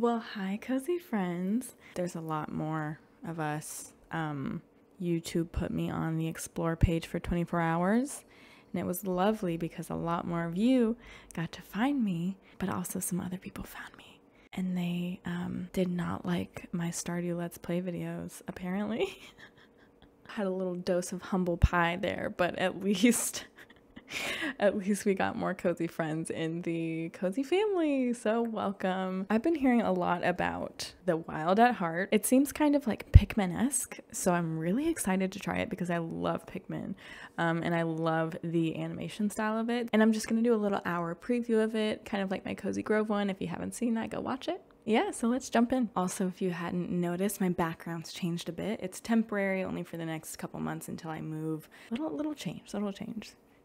Well, hi, cozy friends. There's a lot more of us. YouTube put me on the explore page for 24 hours, and it was lovely because a lot more of you got to find me, but also some other people found me, and they did not like my Stardew Let's Play videos, apparently. Had a little dose of humble pie there, but at least at least we got more cozy friends in the cozy family, so welcome. I've been hearing a lot about The Wild at Heart. It seems kind of like Pikmin-esque, so I'm really excited to try it because I love Pikmin, and I love the animation style of it. And I'm just gonna do a little hour preview of it, kind of like my Cozy Grove one. If you haven't seen that, go watch it. Yeah, so let's jump in. Also, if you hadn't noticed, my background's changed a bit. It's temporary, only for the next couple months until I move. Little change.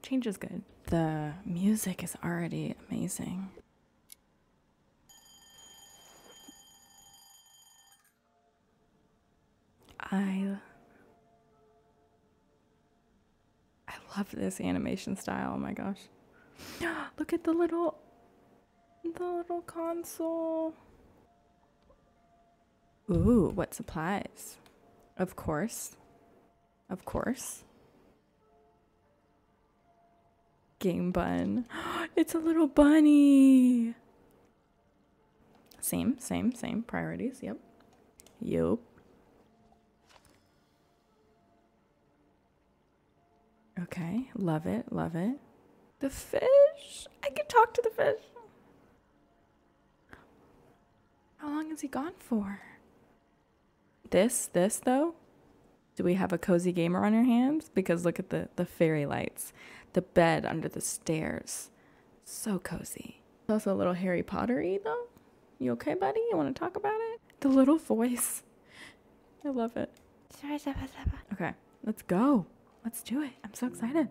Change is good. The music is already amazing. I love this animation style. Oh my gosh. Look at the little console. Ooh, what supplies? Of course. Of course. Game bun. It's a little bunny. Same priorities. Yep. Okay, love it. The fish. I can talk to the fish. How long is he gone for? This though? Do we have a cozy gamer on your hands? Because look at the fairy lights, the bed under the stairs. So cozy. Also a little Harry Potter-y though. You okay, buddy? You want to talk about it? The little voice. I love it. Okay, let's go. Let's do it. I'm so excited.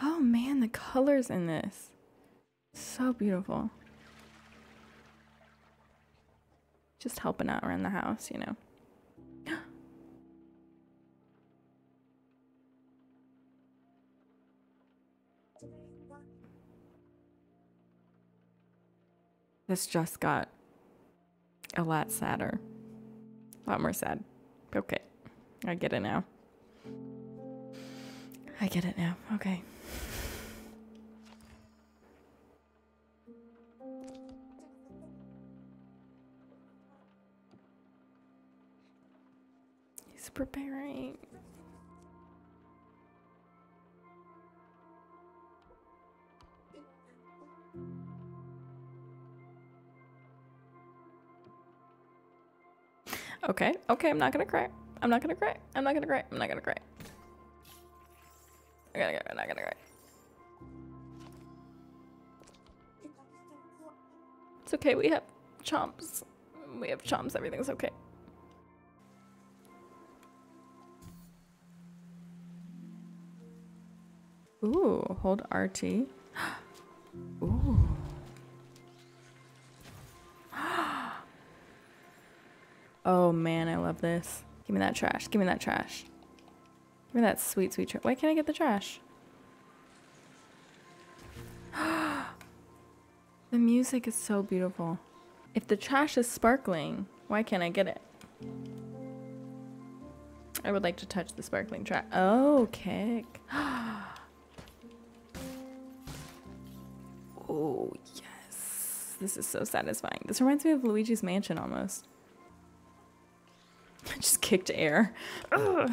Oh man, the colors in this. So beautiful. Just helping out around the house, you know. This just got a lot sadder. A lot more sad. Okay. I get it now. Okay. He's preparing. Okay, I'm not gonna cry. I'm not gonna cry. It's okay, we have chomps. Everything's okay. Ooh, hold RT. Ooh. Oh man, I love this. Give me that trash. Give me that sweet, sweet trash. Why can't I get the trash? The music is so beautiful. If the trash is sparkling, why can't I get it? I would like to touch the sparkling trash. Oh, kick. Oh, yes. This is so satisfying. This reminds me of Luigi's Mansion almost. Just kicked air. Ugh.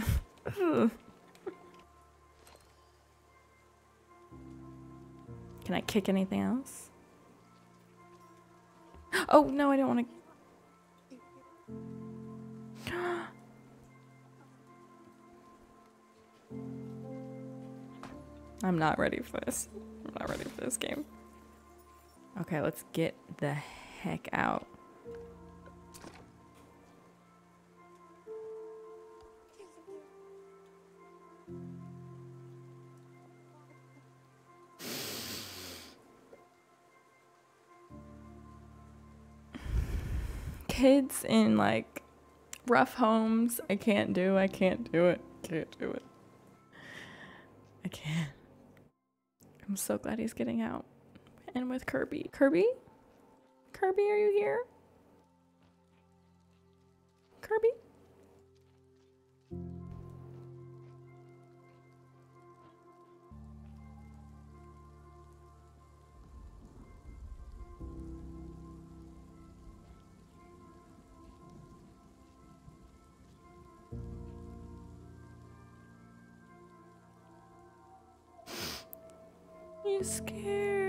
Can I kick anything else? Oh no, I don't want to. I'm not ready for this. I'm not ready for this game. Okay, let's get the heck out. Kids in like rough homes, I can't do it. I can't. I'm so glad he's getting out. And with Kirby. Kirby, are you here? really scared.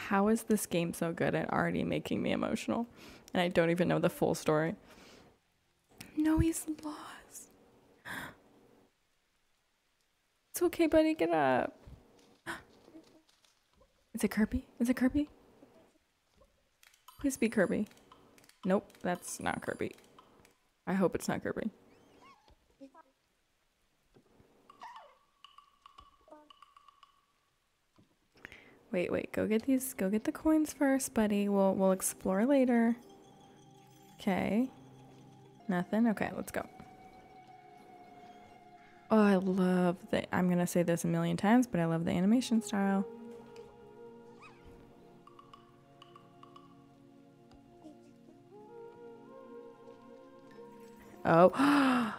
How is this game so good at already making me emotional? And I don't even know the full story. No, he's lost. It's okay, buddy, get up. Is it Kirby? Is it Kirby? Please be Kirby. Nope, that's not Kirby. I hope it's not Kirby. Wait, wait, go get these, go get the coins first, buddy. We'll explore later. Okay. Nothing? Okay, let's go. Oh, I love the, I'm gonna say this a million times, but I love the animation style. Oh.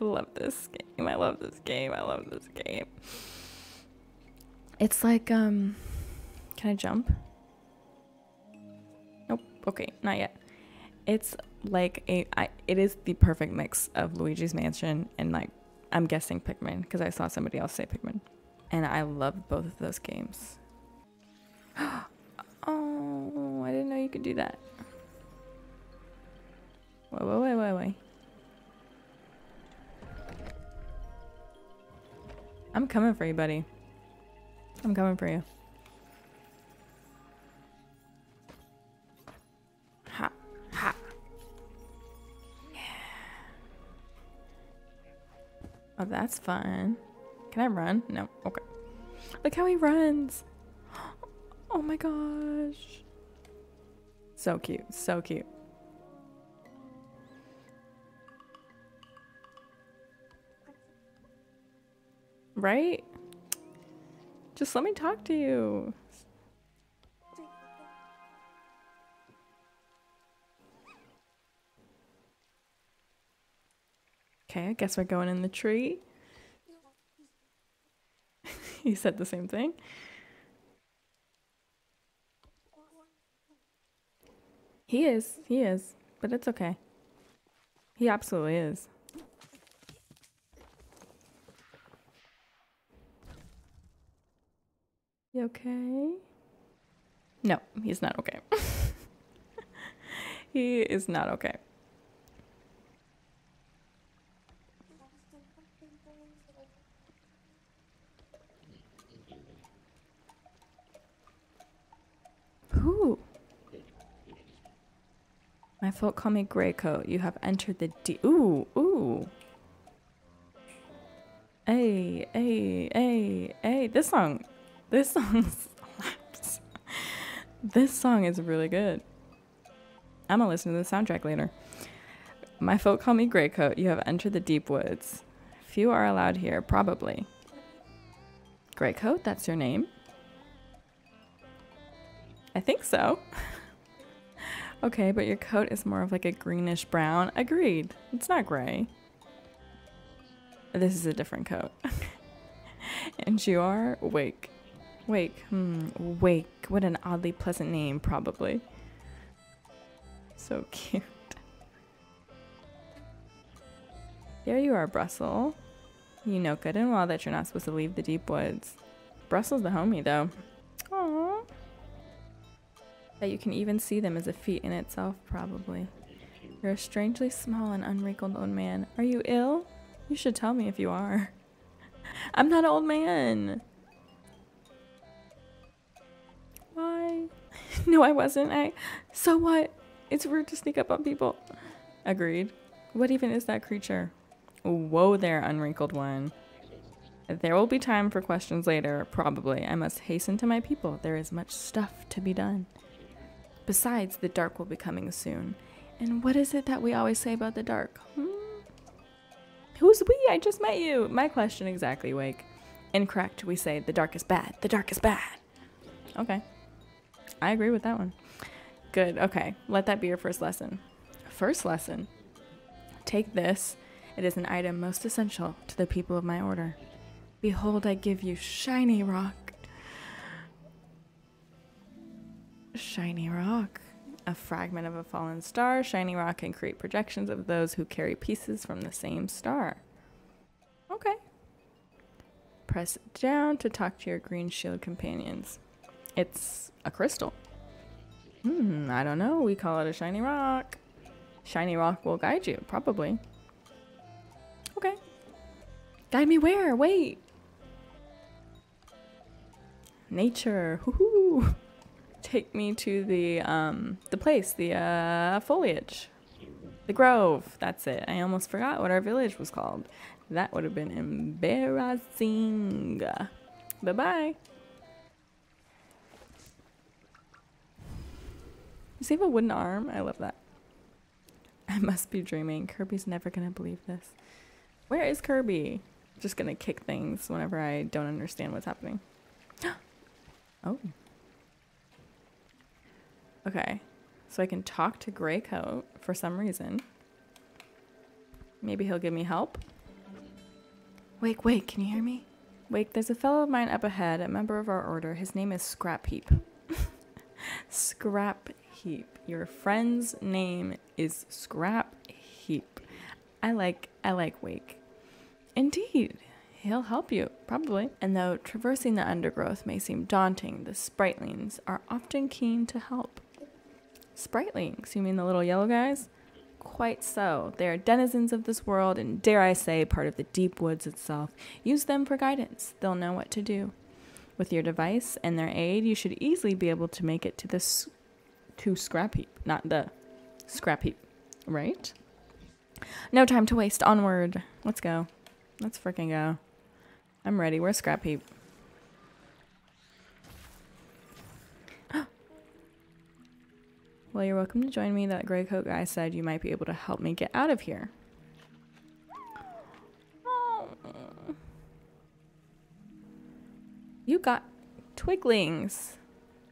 I love this game. I love this game. I love this game. It's like, can I jump? Nope. Okay, not yet. It's like it is the perfect mix of Luigi's Mansion and, like, I'm guessing Pikmin because I saw somebody else say Pikmin. And I love both of those games. Oh, I didn't know you could do that. Wait, wait, wait, wait, wait. I'm coming for you, buddy. I'm coming for you. Ha. Ha. Yeah. Oh, that's fun. Can I run? No. Okay. Look how he runs. Oh my gosh. So cute. So cute. Right? Just let me talk to you. Okay, I guess we're going in the tree. You said the same thing. He is, but it's okay. He absolutely is. Okay. No, he's not okay. He is not okay. Who? My folk call me Greycoat. You have entered the D. Ooh, ooh. Hey, hey, hey, hey. This song slaps. This song is really good. I'm gonna listen to the soundtrack later. My folk call me Greycoat. You have entered the deep woods. Few are allowed here, probably. Greycoat, that's your name? I think so. Okay, but your coat is more of like a greenish brown. Agreed. It's not gray. This is a different coat. And you are Wake. Wake, Wake. What an oddly pleasant name, probably. So cute. There you are, Brussel. You know good and well that you're not supposed to leave the deep woods. Brussel's the homie, though. Aww. That you can even see them is a feat in itself, probably. You're a strangely small and unwrinkled old man. Are you ill? You should tell me if you are. I'm not an old man. Why? No, I wasn't. So what? It's rude to sneak up on people. Agreed. What even is that creature? Whoa there, unwrinkled one. There will be time for questions later, probably. I must hasten to my people. There is much stuff to be done. Besides, the dark will be coming soon. And what is it that we always say about the dark? Who's we? I just met you. My question exactly, Wake. Incorrect. We say the dark is bad. The dark is bad. Okay. I agree with that one. Good. Okay. Let that be your first lesson. First lesson. Take this. It is an item most essential to the people of my order. Behold, I give you shiny rock. Shiny rock. A fragment of a fallen star. Shiny rock can create projections of those who carry pieces from the same star. Okay. Press down to talk to your green shield companions. It's a crystal. I don't know. We call it a shiny rock. Shiny rock will guide you, probably. Okay. Guide me where? Wait. Nature. Woohoo. Take me to the place, the foliage. The grove. That's it. I almost forgot what our village was called. That would have been embarrassing. Bye-bye. Does he have a wooden arm? I love that. I must be dreaming. Kirby's never gonna believe this. Where is Kirby? Just gonna kick things whenever I don't understand what's happening. Oh. Okay. So I can talk to Greycoat for some reason. Maybe he'll give me help. Wake, wake, can you hear me? Wake, there's a fellow of mine up ahead, a member of our order. His name is Scrap Heap. Scrap Heap. Your friend's name is Scrap Heap. I like Wake. Indeed, he'll help you, probably. And though traversing the undergrowth may seem daunting, the Spritelings are often keen to help. Spritelings, you mean the little yellow guys? Quite so. They are denizens of this world and, dare I say, part of the deep woods itself. Use them for guidance. They'll know what to do. With your device and their aid, you should easily be able to make it to this Scrap Heap, not the Scrap Heap, right? No time to waste. Onward. Let's go. Let's freaking go. I'm ready. We're Scrap Heap. Well, you're welcome to join me. That gray coat guy said you might be able to help me get out of here. Oh. You got twiglings.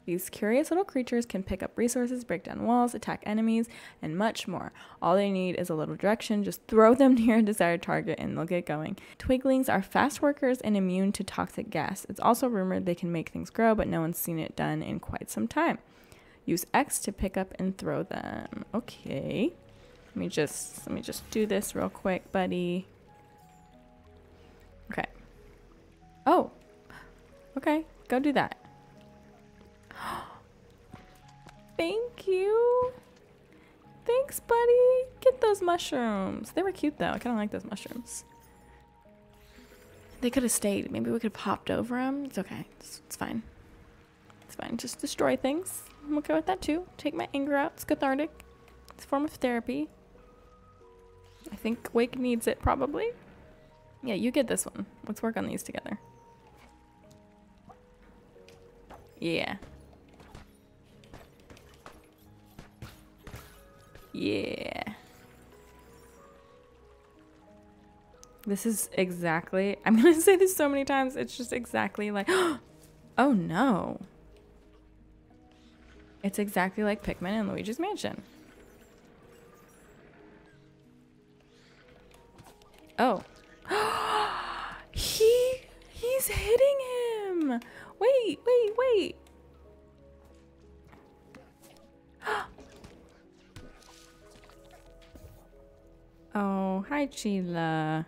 These curious little creatures can pick up resources, break down walls, attack enemies, and much more. All they need is a little direction. Just throw them near a desired target and they'll get going. Twiglings are fast workers and immune to toxic gas. It's also rumored they can make things grow, but no one's seen it done in quite some time. Use X to pick up and throw them. Okay. Let me just do this real quick, buddy. Okay. Oh. Okay. Go do that. Thank you. Thanks, buddy. Get those mushrooms. They were cute, though. I kind of like those mushrooms. They could have stayed. Maybe we could have hopped over them. It's okay. It's fine. It's fine. Just destroy things. I'm okay with that too. Take my anger out. It's cathartic. It's a form of therapy. I think Wake needs it, probably. Yeah, you get this one. Let's work on these together. Yeah. Yeah. This is exactly... I'm going to say this so many times. It's just exactly like... Oh, no. It's exactly like Pikmin and Luigi's Mansion. Oh. He's hitting him. Wait, wait, wait. Oh, hi, Sheila.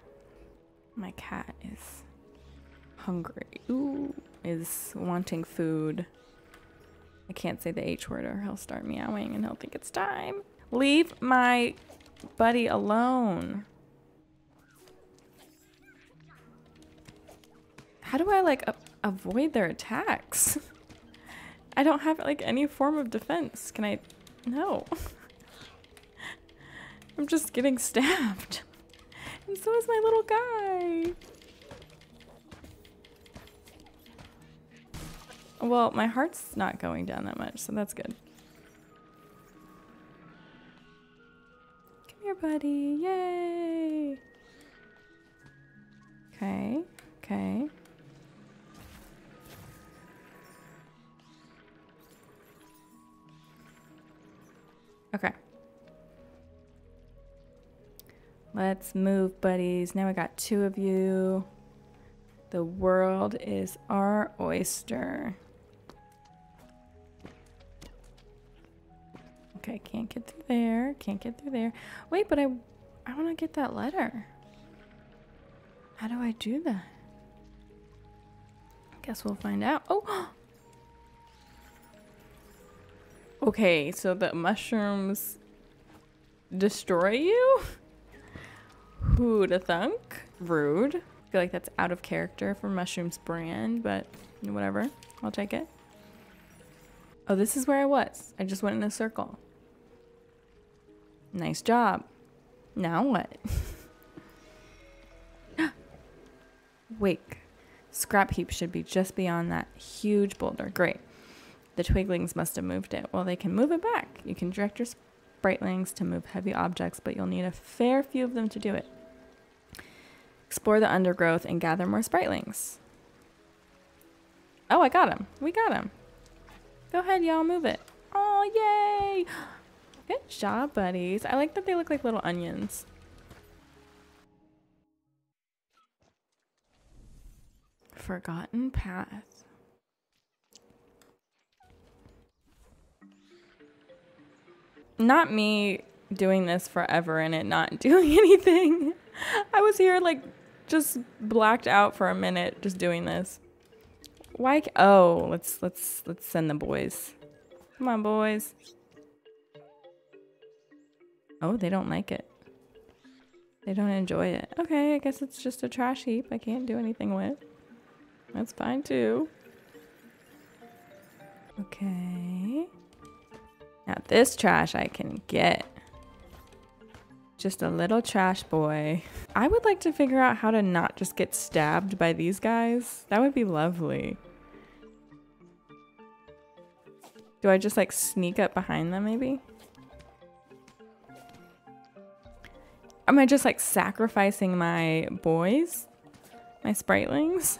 My cat is hungry. Ooh, is wanting food. I can't say the H word or he'll start meowing and he'll think it's time. Leave my buddy alone. How do I like avoid their attacks? I don't have like any form of defense. Can I? No. I'm just getting stabbed. And so is my little guy. Well, my heart's not going down that much, so that's good. Come here, buddy. Yay! Okay. Okay. Okay. Let's move, buddies. Now we got two of you. The world is our oyster. Okay, can't get through there. Can't get through there. Wait, but I want to get that letter. How do I do that? I guess we'll find out. Oh! Okay, so the mushrooms destroy you? Who'da thunk? Rude. I feel like that's out of character for Mushroom's brand, but whatever. I'll take it. Oh, this is where I was. I just went in a circle. Nice job. Now what? Wake. Scrap heap should be just beyond that huge boulder. Great. The twiglings must have moved it. Well, they can move it back. You can direct your spritlings to move heavy objects, but you'll need a fair few of them to do it. Explore the undergrowth and gather more spritlings. Oh, I got him. We got him. Go ahead, y'all. Move it. Oh, yay. Good job, buddies. I like that they look like little onions. Forgotten path. Not me doing this forever and it not doing anything. I was here like just blacked out for a minute just doing this. Why? Oh, let's send the boys. Come on, boys. Oh, they don't like it. They don't enjoy it. Okay, I guess it's just a trash heap I can't do anything with. That's fine too. Okay. Now this trash I can get. Just a little trash boy. I would like to figure out how to not just get stabbed by these guys. That would be lovely. Do I just like sneak up behind them maybe? Am I just like sacrificing my boys? My spritelings?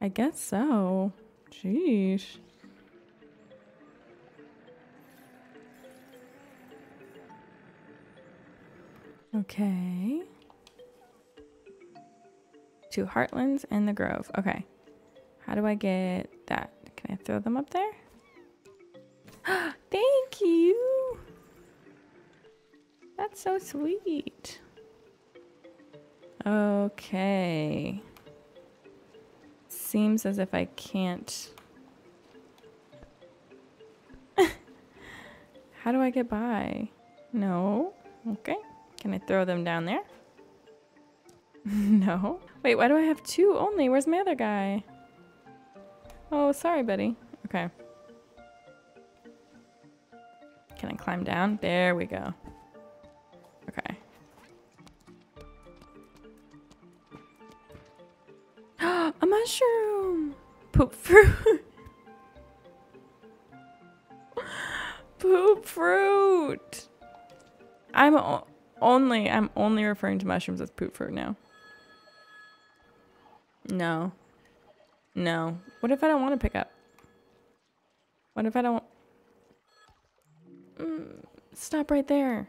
I guess so. Jeez. Okay. Two heartlands and the grove. Okay. How do I get that? Can I throw them up there? Thank you. That's so sweet. Okay. Seems as if I can't. How do I get by? No. Okay. Can I throw them down there? No. Wait, why do I have two only? Where's my other guy? Oh, sorry, buddy. Okay. Can I climb down? There we go. Okay. A mushroom! Poop fruit! Poop fruit! I'm only referring to mushrooms as poop fruit now. No. No. What if I don't want to pick up? What if I don't... Stop right there.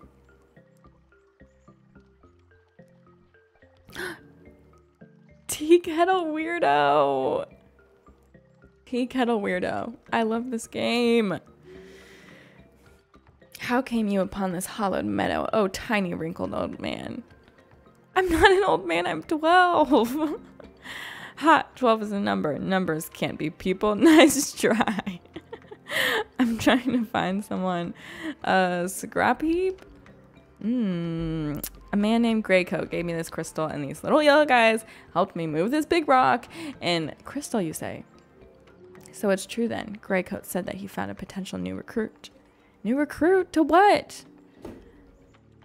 Tea kettle weirdo. Tea kettle weirdo. I love this game. How came you upon this hollowed meadow, oh tiny wrinkled old man? I'm not an old man, I'm 12. Ha, 12 is a number. Numbers can't be people. Nice try. I'm trying to find someone. Scrap heap? A man named Greycoat gave me this crystal and these little yellow guys helped me move this big rock. And crystal, you say? So it's true then. Greycoat said that he found a potential new recruit. New recruit to what?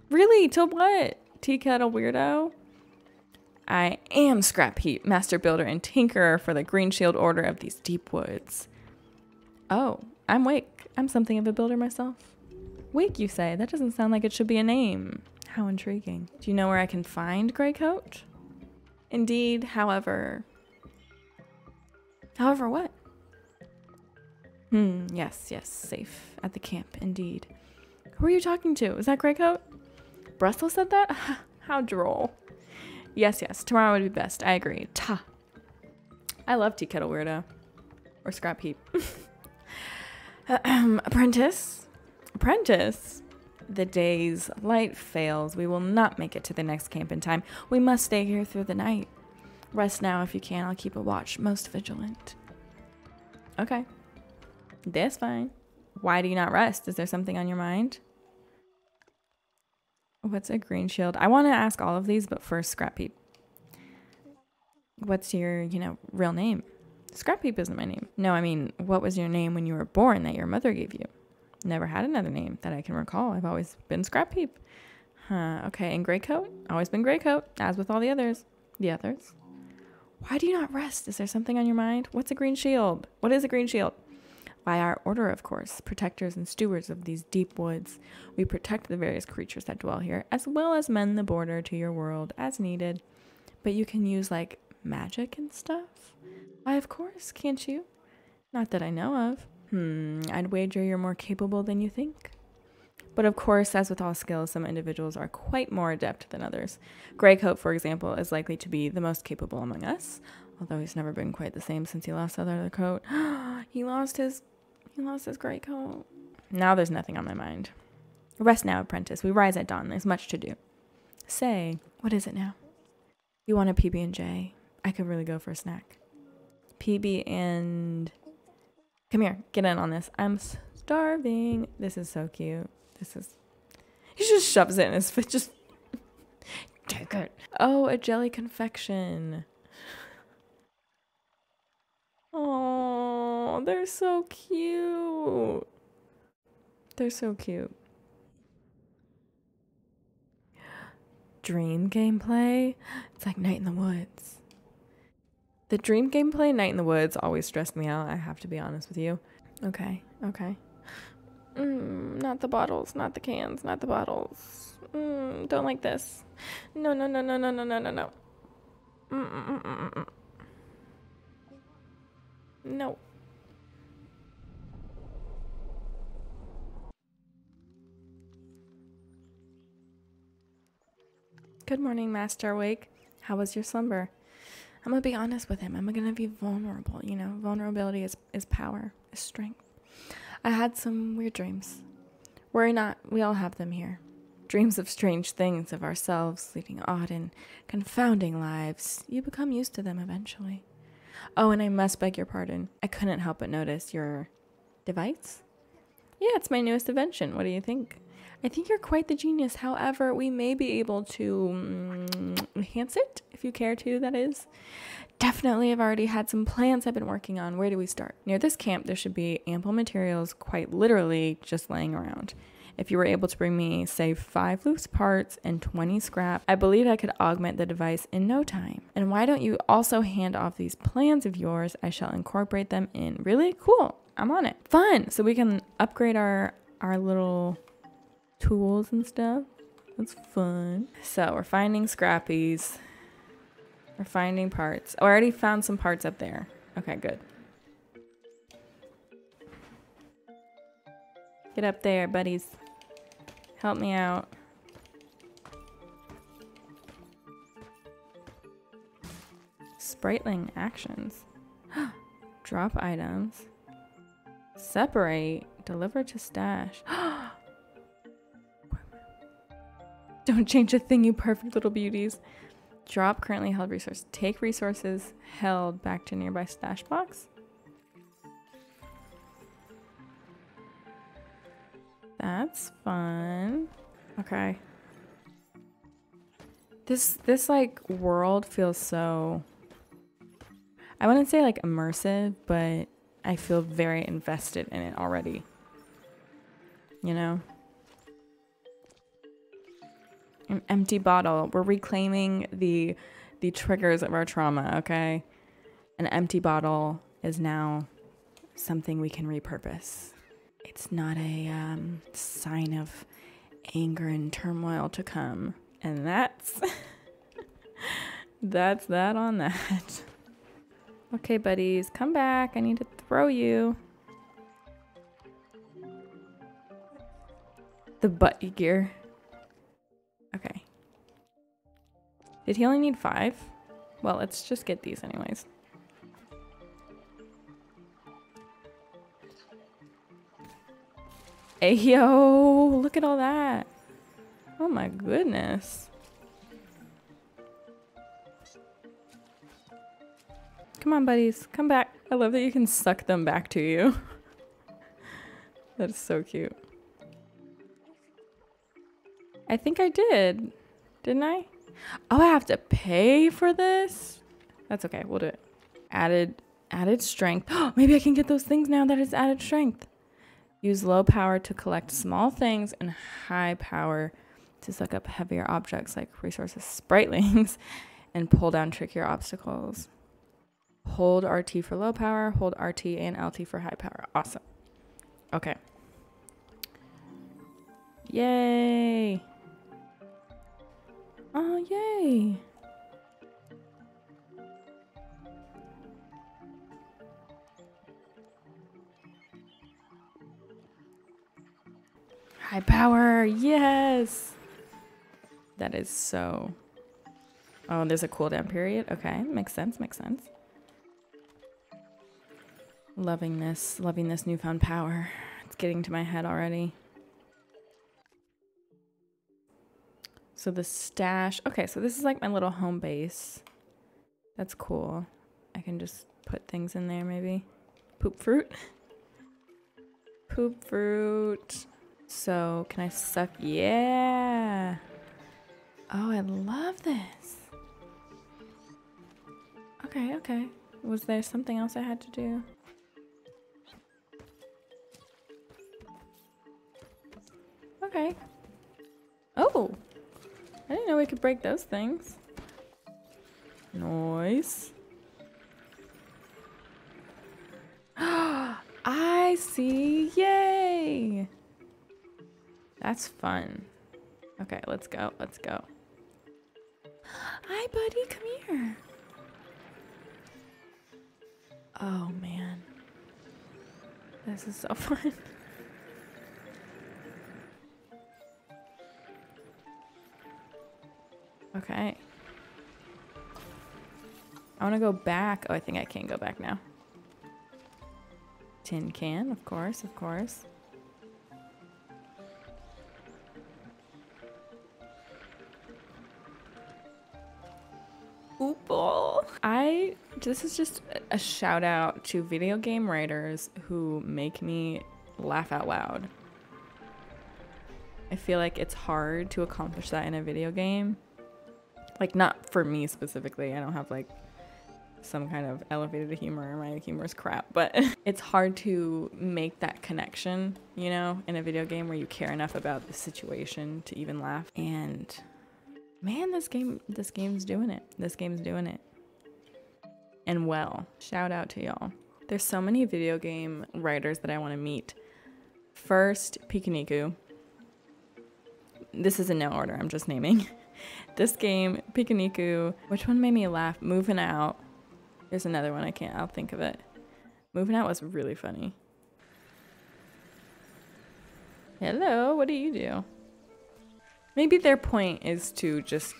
Really, to what? Tea kettle weirdo? I am Scrap Heap, master builder and tinkerer for the Green Shield Order of these deep woods. Oh, I'm Wake. I'm something of a builder myself. Wake, you say? That doesn't sound like it should be a name. How intriguing. Do you know where I can find Greycoat? Indeed, however... However what? Yes, yes, safe at the camp, indeed. Who are you talking to? Is that Greycoat? Brethel said that? How droll. Yes, yes, tomorrow would be best. I agree. Ta. I love Tea Kettle Weirdo. Or Scrap Heap. Apprentice? Apprentice? The day's light fails. We will not make it to the next camp in time. We must stay here through the night. Rest now if you can. I'll keep a watch. Most vigilant. Okay. That's fine. Why do you not rest? Is there something on your mind? What's a green shield? I want to ask all of these, but first, Scrap Heap. What's your, you know, real name? Scrap Heap isn't my name. No, I mean, what was your name when you were born that your mother gave you? Never had another name that I can recall. I've always been Scrap Heap. Huh, okay, and Greycoat? Always been Greycoat, as with all the others. The others? Why do you not rest? Is there something on your mind? What's a green shield? What is a green shield? By our order, of course, protectors and stewards of these deep woods. We protect the various creatures that dwell here, as well as mend the border to your world as needed. But you can use, like, magic and stuff? Why, of course, can't you? Not that I know of. I'd wager you're more capable than you think. But of course, as with all skills, some individuals are quite more adept than others. Greycoat, for example, is likely to be the most capable among us, although he's never been quite the same since he lost the other coat. He lost his Greycoat. Now there's nothing on my mind. Rest now, apprentice. We rise at dawn. There's much to do. Say, what is it now? You want a PB&J? I could really go for a snack. PB and... Come here, get in on this. I'm starving. This is so cute. This is... He just shoves it in his foot. Just... Take it. Oh, a jelly confection. Oh, they're so cute. They're so cute. Dream gameplay? It's like Night in the Woods. The dream gameplay Night in the Woods always stressed me out, I have to be honest with you. Okay, okay. Not the bottles, not the cans, not the bottles. Don't like this. No, no, no, no, no, no, no, no, no. No. Good morning, Master Wake. How was your slumber? I'm going to be honest with him. I'm going to be vulnerable, you know. Vulnerability is power, is strength. I had some weird dreams. Worry not, we all have them here. Dreams of strange things, of ourselves, leading odd and confounding lives. You become used to them eventually. Oh, and I must beg your pardon. I couldn't help but notice your device. Yeah, it's my newest invention. What do you think? I think you're quite the genius. However, we may be able to enhance it, if you care to, that is. Definitely, I've already had some plans I've been working on. Where do we start? Near this camp, there should be ample materials, quite literally just laying around. If you were able to bring me, say, 5 loose parts and 20 scrap, I believe I could augment the device in no time. And why don't you also hand off these plans of yours? I shall incorporate them in. Really? Cool. I'm on it. Fun. So we can upgrade our little... tools and stuff. That's fun. So we're finding scrappies. We're finding parts. Oh, I already found some parts up there. Okay, good. Get up there, buddies. Help me out. Spriteling actions. Drop items. Separate. Deliver to stash. Don't change a thing, you perfect little beauties. Drop currently held resource. Take resources held back to nearby stash box. That's fun. Okay. This like world feels so, I wouldn't say like immersive, but I feel very invested in it already. You know? An empty bottle. We're reclaiming the triggers of our trauma, okay? An empty bottle is now something we can repurpose. It's not a sign of anger and turmoil to come. And that's... that's that on that. Okay, buddies. Come back. I need to throw you. The butt gear. Okay. Did he only need 5? Well, let's just get these anyways. Ayo, look at all that. Oh my goodness. Come on, buddies, come back. I love that you can suck them back to you. That's so cute. I think I did, didn't I? Oh, I have to pay for this? That's okay, we'll do it. Added strength. Oh, maybe I can get those things now that it's added strength. Use low power to collect small things and high power to suck up heavier objects like resources, spritlings, and pull down trickier obstacles. Hold RT for low power, hold RT and LT for high power. Awesome. Okay. Yay. Oh, yay. High power, yes. That is so. Oh, there's a cooldown period. Okay, makes sense, makes sense. Loving this newfound power. It's getting to my head already. So the stash, okay, so this is like my little home base. That's cool. I can just put things in there maybe. Poop fruit. Poop fruit. So can I suck? Yeah. Oh, I love this. Okay, okay. Was there something else I had to do? Okay. Oh, I didn't know we could break those things. Nice. I see. Yay. That's fun. Okay, let's go. Let's go. Hi, buddy. Come here. Oh, man. This is so fun. Okay. I want to go back. Oh, I think I can go back now. Tin can, of course, of course. Oople. This is just a shout out to video game writers who make me laugh out loud. I feel like it's hard to accomplish that in a video game. Like, not for me specifically, I don't have like some kind of elevated humor, my humor is crap, but it's hard to make that connection, you know, in a video game where you care enough about the situation to even laugh. And man, this game's doing it. This game's doing it. And well, shout out to y'all. There's so many video game writers that I want to meet. First, Pikuniku. This is in no order, I'm just naming. This game, Pikuniku, which one made me laugh? Moving Out. There's another one, I'll think of it. Moving Out was really funny. Hello, what do you do? Maybe their point is to just...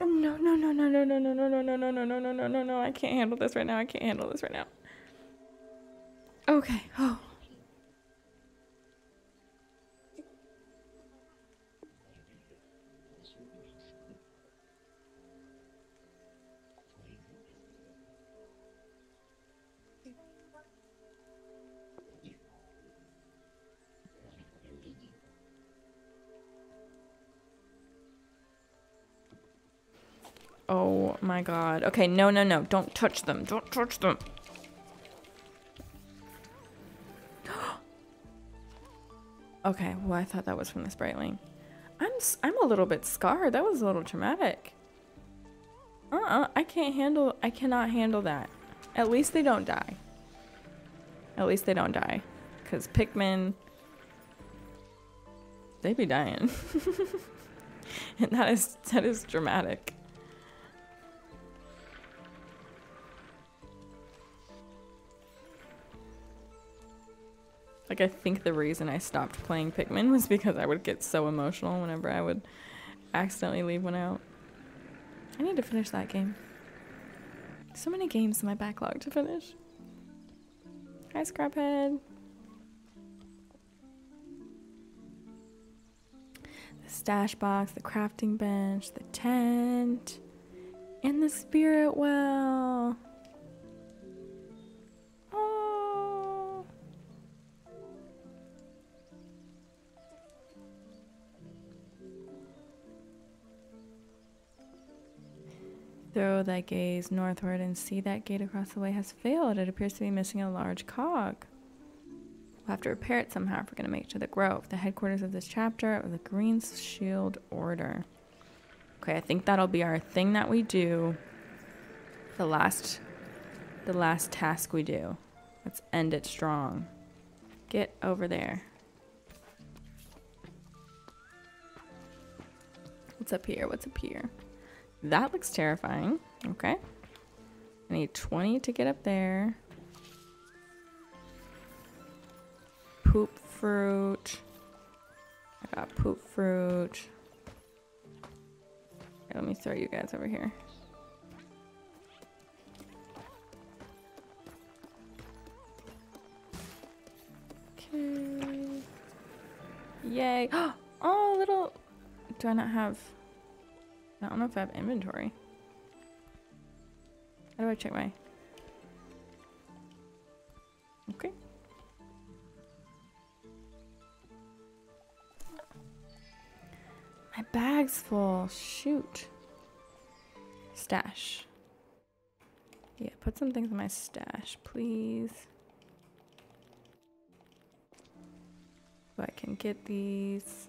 No, I can't handle this right now, I can't handle this right now. Okay, oh. Oh my god. Okay, no. Don't touch them. Don't touch them. Okay, well, I thought that was from the Spritling. I'm a little bit scarred. That was a little traumatic. I cannot handle that. At least they don't die. At least they don't die. Because Pikmin, they be dying. And that is dramatic. Like, I think the reason I stopped playing Pikmin was because I would get so emotional whenever I would accidentally leave one out. I need to finish that game. So many games in my backlog to finish. Hi, Scraphead. The stash box, the crafting bench, the tent, and the spirit well. Oh. Throw thy gaze northward and see that gate across the way has failed. It appears to be missing a large cog. We'll have to repair it somehow if we're gonna make it to the Grove, the headquarters of this chapter of the Green Shield Order. Okay, I think that'll be our thing that we do. The last task we do. Let's end it strong. Get over there. What's up here? What's up here? That looks terrifying. Okay. I need 20 to get up there. Poop fruit. I got poop fruit. Here, let me throw you guys over here. Okay. Yay. Oh, little. Do I not have. I don't know if I have inventory. How do I check my. Okay. My bag's full. Shoot. Stash. Yeah, put some things in my stash, please. So I can get these.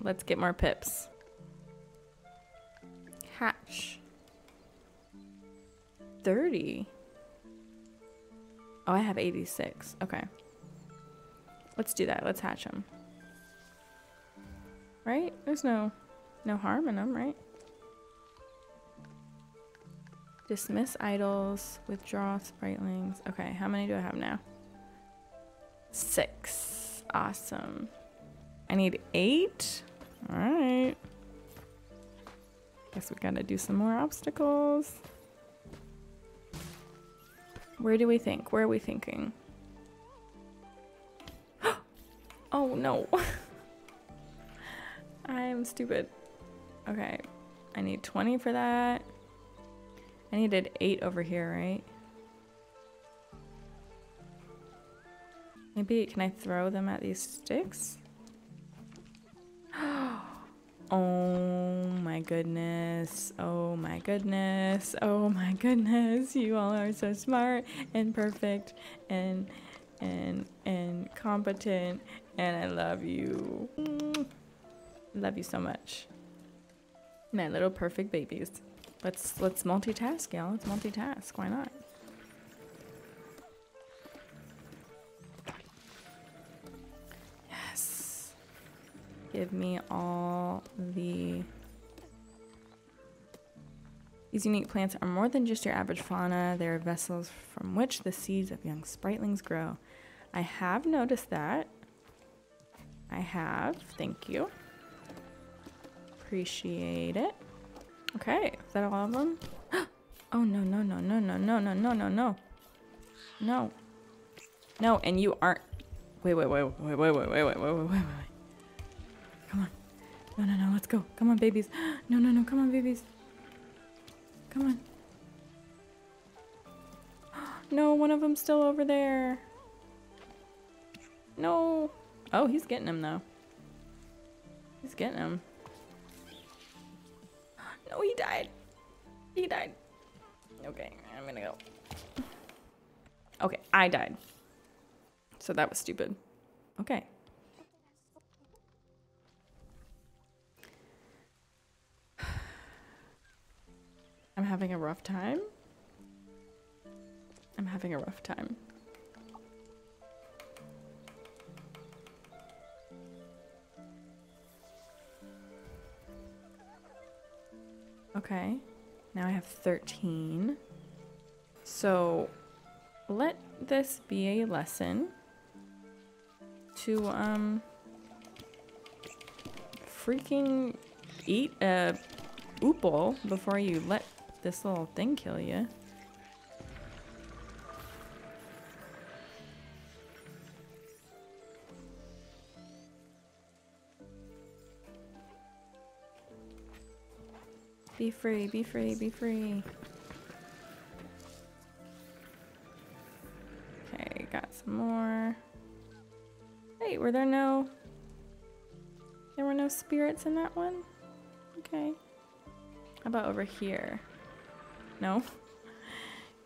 Let's get more pips. Hatch. 30. Oh, I have 86. Okay. Let's do that. Let's hatch them. Right? There's no harm in them, right? Dismiss idols. Withdraw spritelings. Okay, how many do I have now? 6. Awesome. I need 8. All right. Guess we gotta do some more obstacles. Where do we think? Where are we thinking? Oh no. I'm stupid. Okay. I need 20 for that. I needed 8 over here, right? Maybe, can I throw them at these sticks? Oh my goodness. Oh my goodness. Oh my goodness. You all are so smart and perfect and competent. And I love you. Love you so much. My little perfect babies. Let's multitask, y'all. Let's multitask. Why not? Yes. Give me all the... These unique plants are more than just your average fauna. They are vessels from which the seeds of young spritelings grow. I have noticed that. I have. Thank you. Appreciate it. Okay. Is that all of them? Oh, no, no, no, no, no, no, no, no, no, no. No. No, and you aren't. Wait, wait, wait, wait, wait, wait, wait, wait, wait, wait, wait. Come on. No, no, no, let's go. Come on, babies. No, no, no, come on, babies. Come on. No, one of them's still over there. No. Oh, he's getting him though. He's getting him. No, he died. He died. Okay, I'm gonna go. Okay, I died. So that was stupid. Okay. I'm having a rough time. I'm having a rough time. Okay, now I have 13. So let this be a lesson to freaking eat a oople before you let this little thing kill you. Be free, be free, be free. Okay, got some more. Wait, were there no... There were no spirits in that one? Okay. How about over here? No?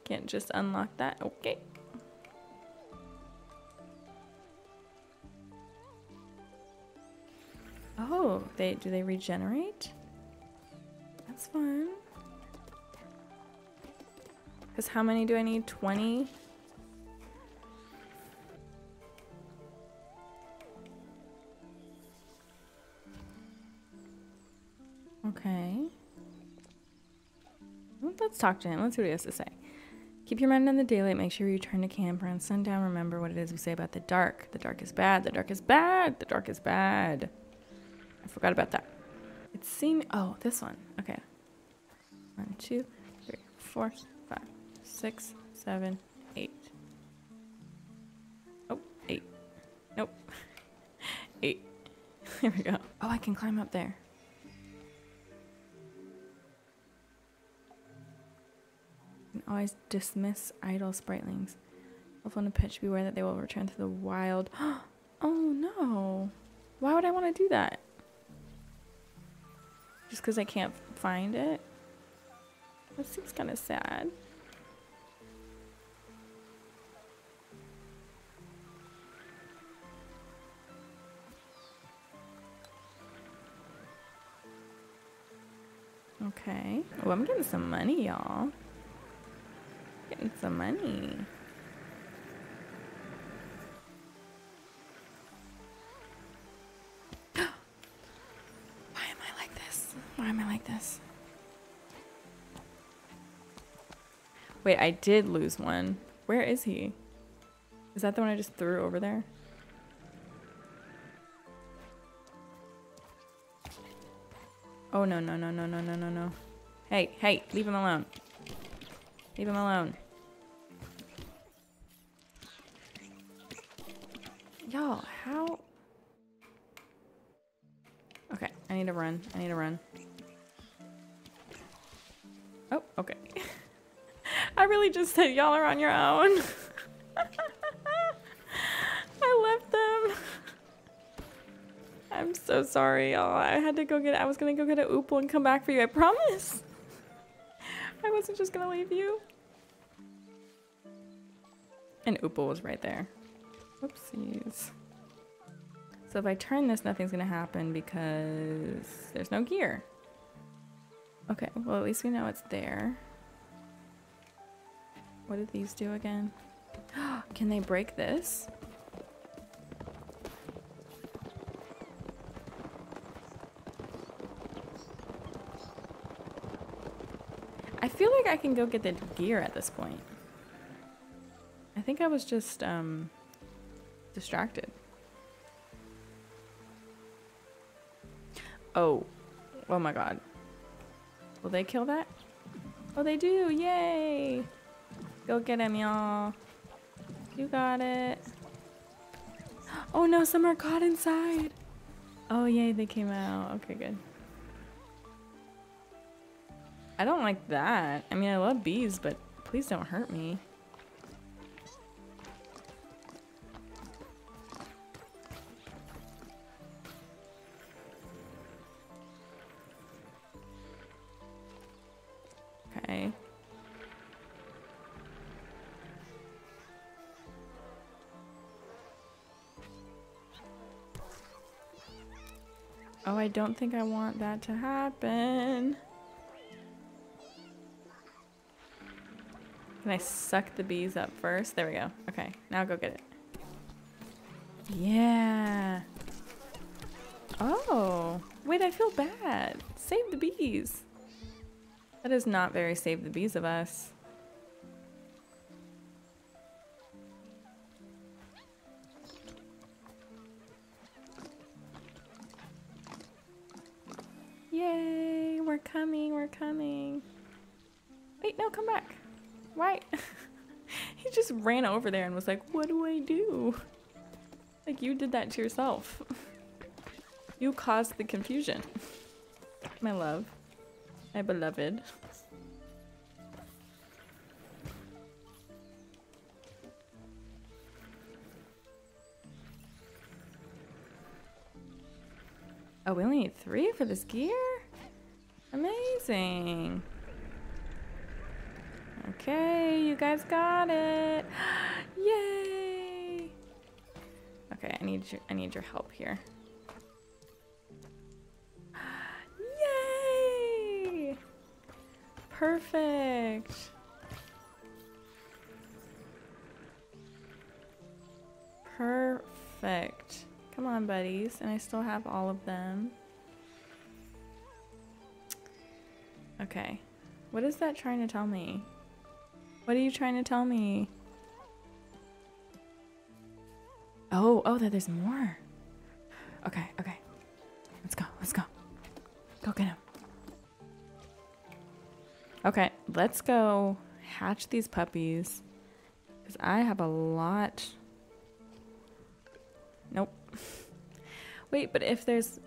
Can't just unlock that? Okay. Oh, do they regenerate? That's fun. Because how many do I need? 20? Okay. Let's talk to him. Let's see what he has to say. Keep your mind on the daylight. Make sure you return to camp around sundown. Remember what it is we say about the dark. The dark is bad. The dark is bad. The dark is bad. I forgot about that. It seemed, oh, this one, okay. 1, 2, 3, 4, 5, 6, 7, 8. Oh, 8. Nope. 8. There we go. Oh, I can climb up there. And always dismiss idle spritelings. If on a pitch, beware that they will return to the wild. Oh no. Why would I want to do that? Just because I can't find it? That seems kind of sad. Okay. Oh, I'm getting some money, y'all. Getting some money. Why am I like this? Wait, I did lose one. Where is he? Is that the one I just threw over there? Oh, no, no, no, no, no, no, no, no. Hey, hey, leave him alone. Leave him alone. Y'all, how? Okay, I need to run. I need to run. Oh, okay. I really just said y'all are on your own. I left them. I'm so sorry, y'all. I had to go get, I was gonna go get an oople and come back for you, I promise. I wasn't just gonna leave you. An oople was right there. Oopsies. So if I turn this, nothing's gonna happen because there's no gear. Okay, well at least we know it's there. What did these do again? Can they break this? I feel like I can go get the gear at this point. I think I was just distracted. Oh, oh my god. Will they kill that? Oh, they do, yay! Go get him, y'all. You got it. Oh no, some are caught inside. Oh yay, they came out, okay, good. I don't like that. I mean, I love bees, but please don't hurt me. Oh, I don't think I want that to happen. Can I suck the bees up first? There we go. Okay, now go get it. Yeah. Oh, wait, I feel bad. Save the bees. That is not very save the bees of us. coming, we're coming. Wait, no, come back. Why? He just ran over there and was like, what do I do? Like, you did that to yourself. You caused the confusion. My love. My beloved. Oh, we only need 3 for this gear? Amazing. Okay, you guys got it. Yay! Okay, I need your help here. Yay! Perfect. Perfect. Come on, buddies, and I still have all of them. Okay, what is that trying to tell me? What are you trying to tell me? Oh, there's more. Okay, let's go. Go get him. Okay, let's go hatch these puppies, because I have a lot. Nope. Wait, but if there's...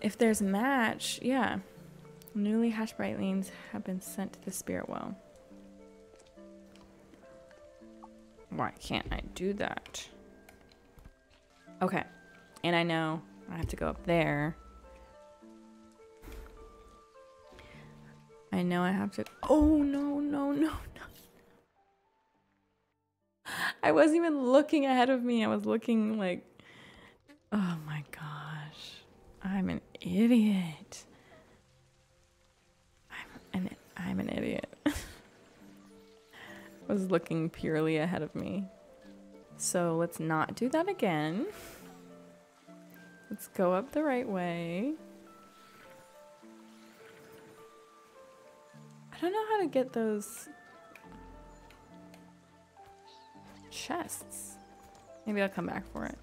if there's match, yeah. Newly hatched brightlings have been sent to the spirit well. Why can't I do that? Okay. And I know I have to go up there. I know I have to... oh, no. I wasn't even looking ahead of me. I was looking like, oh my gosh, I'm an idiot. I'm an idiot. I was looking purely ahead of me. So let's not do that again. Let's go up the right way. I don't know how to get those chests. Maybe I'll come back for it.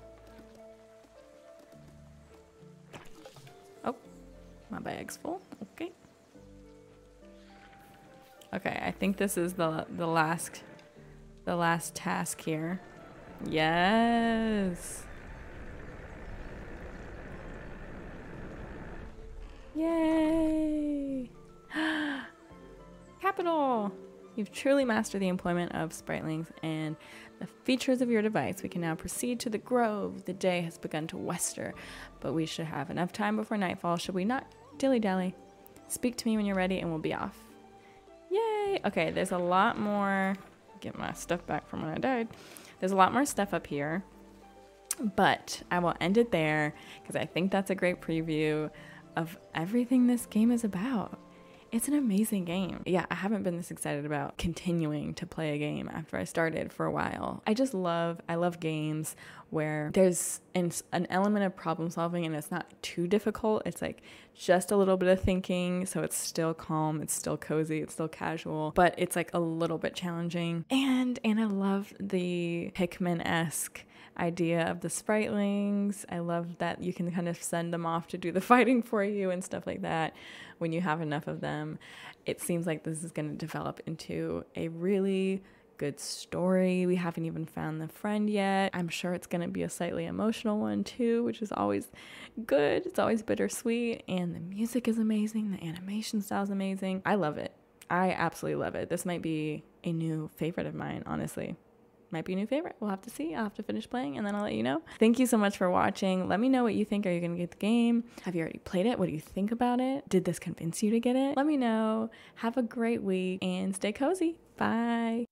Oh, my bag's full. Okay, I think this is the last task here. Yes. Yay. Capital. You've truly mastered the employment of spritlings and the features of your device. We can now proceed to the grove. The day has begun to wester, but we should have enough time before nightfall, should we not? Dilly-dally. Speak to me when you're ready and we'll be off. Yay! Okay, there's a lot more... get my stuff back from when I died. There's a lot more stuff up here, but I will end it there because I think that's a great preview of everything this game is about. It's an amazing game. Yeah, I haven't been this excited about continuing to play a game after I started for a while. I love games where there's an element of problem solving and it's not too difficult. It's like just a little bit of thinking, so it's still calm, it's still cozy, it's still casual, but it's like a little bit challenging. And I love the Pikmin-esque idea of the spritlings. I love that you can kind of send them off to do the fighting for you and stuff like that when you have enough of them. It seems like this is going to develop into a really good story. We haven't even found the friend yet. I'm sure it's going to be a slightly emotional one too, which is always good. It's always bittersweet. And the music is amazing. The animation style is amazing. I love it. I absolutely love it. This might be a new favorite of mine, honestly. Might be a new favorite. We'll have to see. I'll have to finish playing and then I'll let you know. Thank you so much for watching. Let me know what you think. Are you going to get the game? Have you already played it? What do you think about it? Did this convince you to get it? Let me know. Have a great week and stay cozy. Bye.